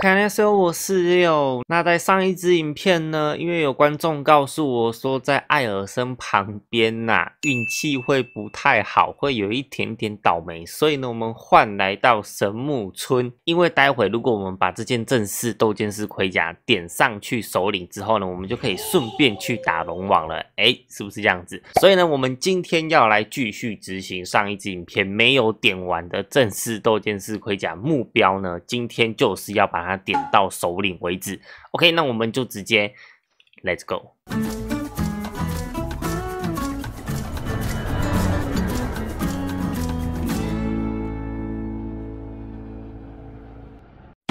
OK，안녕하세요， 我是六。那在上一支影片呢，因为有观众告诉我说，在艾尔森旁边呐，运气会不太好，会有一点点倒霉，所以呢，我们换来到神木村。因为待会如果我们把这件正式斗剑士盔甲点上去首领之后呢，我们就可以顺便去打龙王了。哎，是不是这样子？所以呢，我们今天要来继续执行上一支影片没有点完的正式斗剑士盔甲目标呢，今天就是要把它点到首领为止。OK， 那我们就直接 Let's go。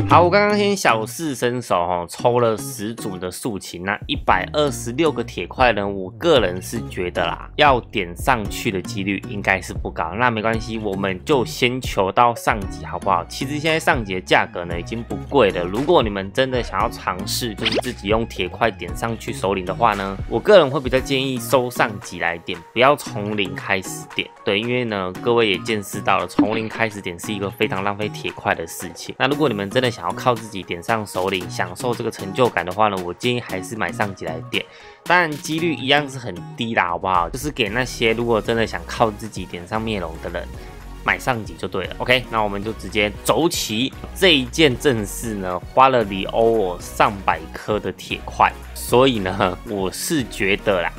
好，我刚刚先小试身手哦，抽了10组的竖琴，那126个铁块呢，我个人是觉得啦，要点上去的几率应该是不高。那没关系，我们就先求到上级好不好？其实现在上级的价格呢已经不贵了。如果你们真的想要尝试，就是自己用铁块点上去首领的话呢，我个人会比较建议收上级来点，不要从零开始点。对，因为呢各位也见识到了，从零开始点是一个非常浪费铁块的事情。那如果你们真的想要靠自己点上首领，享受这个成就感的话呢，我建议还是买上级来点，当然几率一样是很低啦，好不好？就是给那些如果真的想靠自己点上灭龙的人，买上级就对了。OK， 那我们就直接走起。这一件正式呢，花了里欧我300颗的铁块，所以呢，我是觉得啦，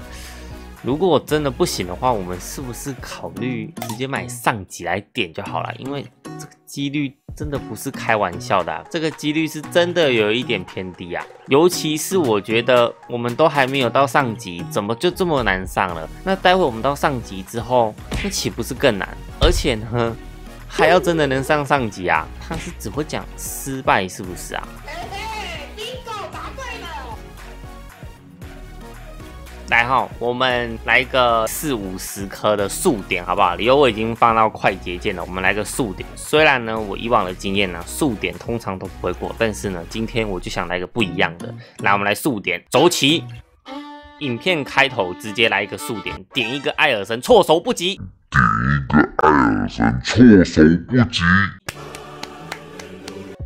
如果真的不行的话，我们是不是考虑直接买上级来点就好了？因为这个几率真的不是开玩笑的，这个几率是真的有一点偏低啊。尤其是我觉得我们都还没有到上级，怎么就这么难上了？那待会我们到上级之后，那岂不是更难？而且呢，还要真的能上上级啊？他是只会讲失败，是不是啊？来哈，我们来个40-50颗的速点，好不好？理由我已经放到快捷键了，我们来个速点。虽然呢，我以往的经验呢，速点通常都不会过，但是呢，今天我就想来个不一样的。那我们来速点，走起！影片开头直接来一个速点，点一个艾尔森，措手不及。点一个艾尔森，措手不及。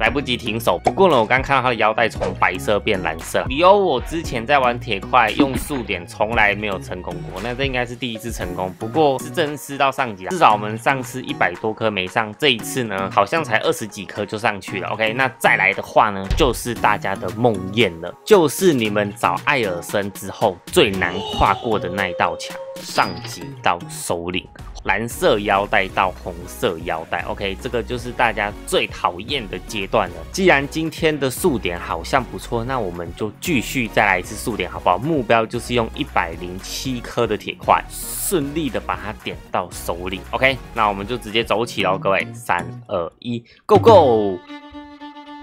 来不及停手，不过呢，我刚看到他的腰带从白色变蓝色。理由我之前在玩铁块用速点从来没有成功过，那这应该是第一次成功。不过是正式到上级啦，至少我们上次100多颗没上，这一次呢好像才20几颗就上去了。OK， 那再来的话呢，就是大家的梦魇了，就是你们找艾尔森之后最难跨过的那一道墙，上级到首领。蓝色腰带到红色腰带 ，OK， 这个就是大家最讨厌的阶段了。既然今天的速点好像不错，那我们就继续再来一次速点，好不好？目标就是用107颗的铁块，顺利的把它点到首领。OK， 那我们就直接走起喽，各位，3、2、1，Go Go！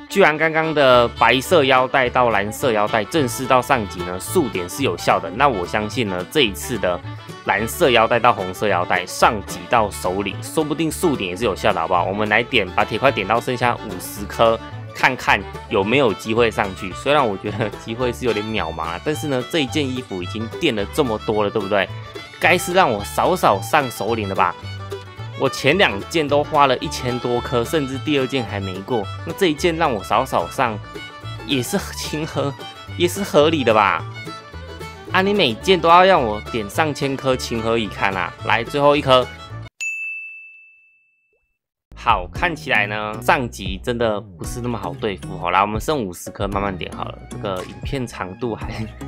居然刚刚的白色腰带到蓝色腰带正式到上级呢，速点是有效的。那我相信呢，这一次的蓝色腰带到红色腰带，上级到首领，说不定速点也是有效的，好不好？我们来点，把铁块点到剩下50颗，看看有没有机会上去。虽然我觉得机会是有点渺茫啊，但是呢，这一件衣服已经垫了这么多了，对不对？该是让我少少上首领了吧？我前2件都花了1000多颗，甚至第2件还没过，那这一件让我少少上，也是情合，也是合理的吧？啊，你每件都要让我点上1000颗，情何以堪啊！来，最后一颗。好，看起来呢，上级真的不是那么好对付。好啦，我们剩50颗，慢慢点好了。这个影片长度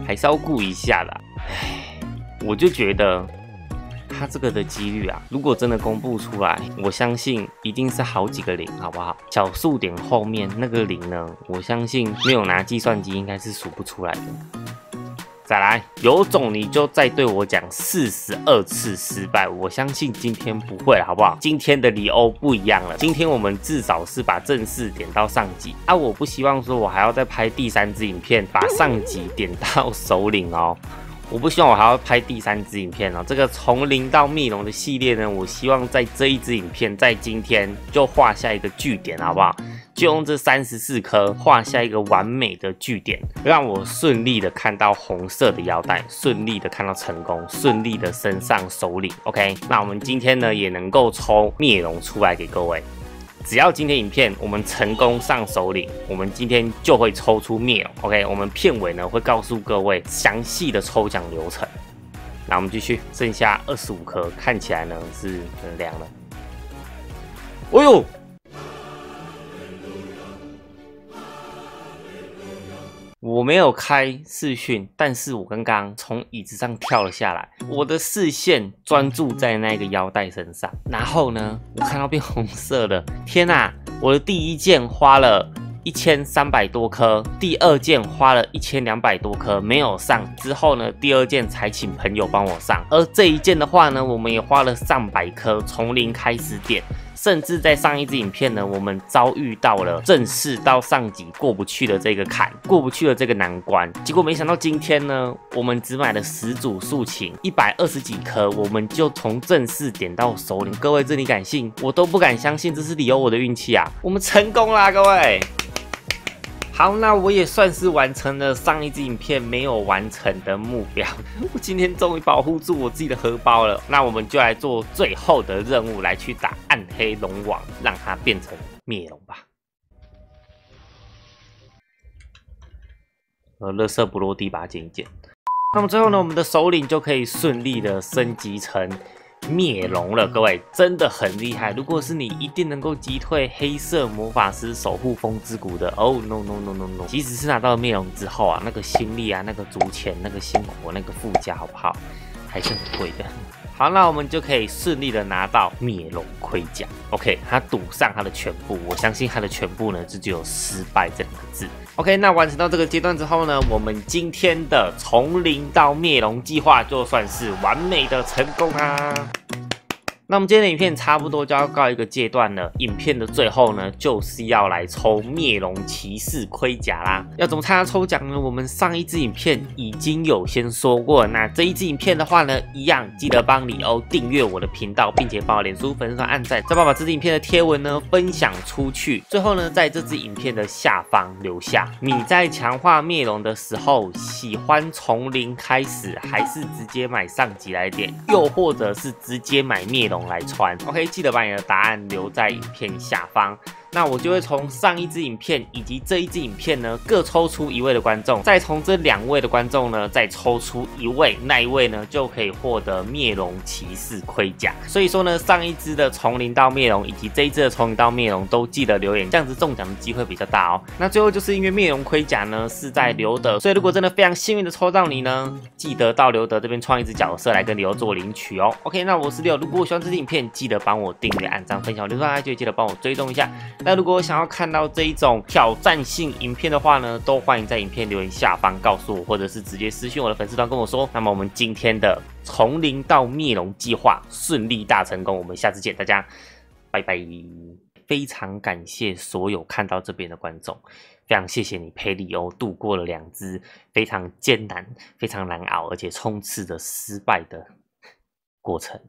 还是要顾一下的。唉，我就觉得。它这个的几率啊，如果真的公布出来，我相信一定是好几个零，好不好？小数点后面那个0呢，我相信没有拿计算机应该是数不出来的。再来，有种你就再对我讲42次失败，我相信今天不会了，好不好？今天的里欧不一样了，今天我们至少是把正式点到上级啊，我不希望说我还要再拍第3支影片把上级点到首领哦。我不希望我还要拍第3支影片哦，这个从零到灭龙的系列呢，我希望在这一支影片，在今天就画下一个句点，好不好？就用这34颗画下一个完美的句点，让我顺利的看到红色的腰带，顺利的看到成功，顺利的升上首领。OK， 那我们今天呢也能够抽灭龙出来给各位。只要今天影片我们成功上首领，我们今天就会抽出灭龙。OK， 我们片尾呢会告诉各位详细的抽奖流程。那我们继续，剩下25颗，看起来呢是很凉了。哎呦！ 我没有开视讯，但是我刚刚从椅子上跳了下来，我的视线专注在那个腰带身上，然后呢，我看到变红色了，天啊！我的第一件花了1300多颗，第二件花了1200多颗，没有上。之后呢，第二件才请朋友帮我上，而这一件的话呢，我们也花了300颗，从零开始点。 甚至在上一支影片呢，我们遭遇到了正式到上级过不去的这个坎，过不去的这个难关。结果没想到今天呢，我们只买了10组素琴，120几颗，我们就从正式点到首领。各位，这你敢信？我都不敢相信，这是理由我的运气啊！我们成功啦，各位！ 好，那我也算是完成了上一支影片没有完成的目标。我今天终于保护住我自己的荷包了。那我们就来做最后的任务，来去打暗黑龙王，让它变成灭龙吧。垃圾不落地，把它捡一捡。那么最后呢，我们的首领就可以顺利的升级成。 灭龙了，各位真的很厉害。如果是你，一定能够击退黑色魔法师守护风之谷的。哦 no no no no no！ 即使是拿到灭龙之后啊，那个心力啊，那个竹钱，那个辛苦，那个附加，好不好？还是很贵的。好，那我们就可以顺利的拿到灭龙盔甲。OK， 他赌上他的全部，我相信他的全部呢，就只有失败这两个字。 OK， 那完成到这个阶段之后呢，我们今天的从零到灭龙计划就算是完美的成功啦。那我们今天的影片差不多就要告一个阶段了。影片的最后呢，就是要来抽灭龙骑士盔甲啦。要怎么参加抽奖呢？我们上一支影片已经有先说过，那这一支影片的话呢，一样记得帮李欧订阅我的频道，并且帮我脸书粉丝团按赞，再帮我把这支影片的贴文呢分享出去。最后呢，在这支影片的下方留下你在强化灭龙的时候，喜欢从零开始，还是直接买上级来点，又或者是直接买灭龙 来穿 ，OK， 记得把你的答案留在影片下方。那我就会从上一支影片以及这一支影片呢，各抽出一位的观众，再从这两位的观众呢，再抽出一位，那一位呢就可以获得灭龙骑士盔甲。所以说呢，上一支的从零到灭龙以及这一支的从零到灭龙都记得留言，这样子中奖的机会比较大哦。那最后就是因为灭龙盔甲呢是在刘德，所以如果真的非常幸运的抽到你呢，记得到刘德这边创一支角色来跟刘做领取哦。OK， 那我是刘，如果我喜欢这支影片，记得帮我订阅、按赞、分享，留下来就记得帮我追踪一下。 那如果我想要看到这一种挑战性影片的话呢，都欢迎在影片留言下方告诉我，或者是直接私讯我的粉丝团跟我说。那么我们今天的从零到灭龙计划顺利大成功，我们下次见，大家拜拜！非常感谢所有看到这边的观众，非常谢谢你陪李欧度过了两支非常艰难、非常难熬，而且充斥着失败的过程。